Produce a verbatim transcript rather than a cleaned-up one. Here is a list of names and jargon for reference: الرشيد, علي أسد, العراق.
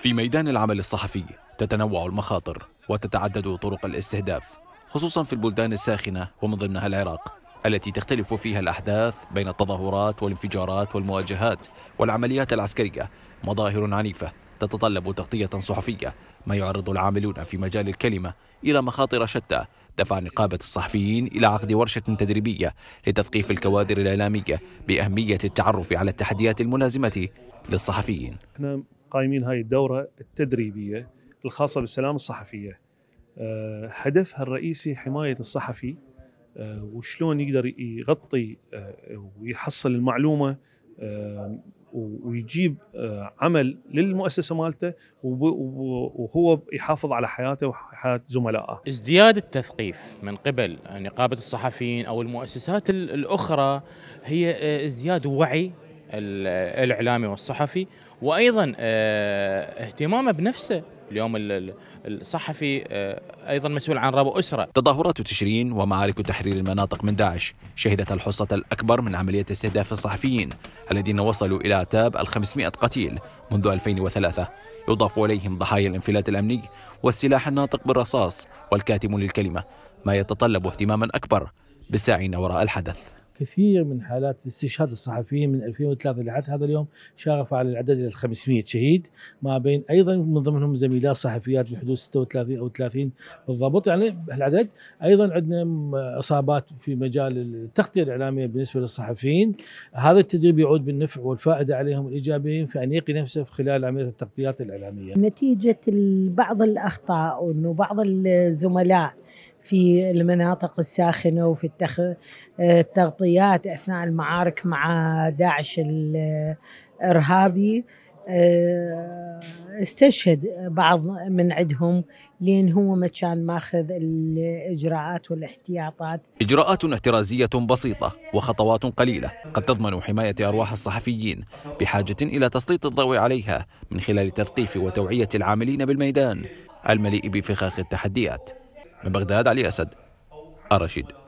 في ميدان العمل الصحفي تتنوع المخاطر وتتعدد طرق الاستهداف، خصوصا في البلدان الساخنة ومن ضمنها العراق التي تختلف فيها الأحداث بين التظاهرات والانفجارات والمواجهات والعمليات العسكرية. مظاهر عنيفة تتطلب تغطية صحفية، ما يعرض العاملون في مجال الكلمة إلى مخاطر شتى، دفع نقابة الصحفيين إلى عقد ورشة تدريبية لتثقيف الكوادر الإعلامية بأهمية التعرف على التحديات الملازمة للصحفيين. احنا قايمين هاي الدورة التدريبية الخاصة بالسلام الصحفية، هدفها الرئيسي حماية الصحفي وشلون يقدر يغطي ويحصل المعلومة ويجيب عمل للمؤسسة مالته وهو يحافظ على حياته وحياة زملائه. ازدياد التثقيف من قبل نقابة الصحفيين أو المؤسسات الأخرى هي ازدياد وعي الإعلامي والصحفي، وأيضا اهتمامه بنفسه. اليوم الصحفي أيضا مسؤول عن ربو أسرة. تظاهرات تشرين ومعارك تحرير المناطق من داعش شهدت الحصة الأكبر من عملية استهداف الصحفيين الذين وصلوا إلى اعتاب الخمسمائة قتيل منذ ألفين وثلاثة، يضاف إليهم ضحايا الانفلات الأمني والسلاح الناطق بالرصاص والكاتم للكلمة، ما يتطلب اهتماما أكبر بالساعين وراء الحدث. كثير من حالات استشهاد الصحفيين من ألفين وثلاثة لحد هذا اليوم شارف على العدد إلى خمسمائة شهيد، ما بين أيضا من ضمنهم زميلات صحفيات بحدود ستة وثلاثين أو ثلاثين بالضبط، يعني العدد. أيضا عندنا إصابات في مجال التغطية الإعلامية بالنسبة للصحفيين. هذا التدريب يعود بالنفع والفائدة عليهم الإيجابية في أن يقي نفسه خلال عملية التغطيات الإعلامية. نتيجة بعض الأخطاء وأنه بعض الزملاء في المناطق الساخنة وفي التخ... التغطيات أثناء المعارك مع داعش الإرهابي استشهد بعض من عندهم، لأن هو ما كان ماخذ الإجراءات والاحتياطات. إجراءات احترازية بسيطة وخطوات قليلة قد تضمن حماية أرواح الصحفيين، بحاجة إلى تسليط الضوء عليها من خلال تثقيف وتوعية العاملين بالميدان المليء بفخاخ التحديات. من بغداد، علي أسد، الرشيد.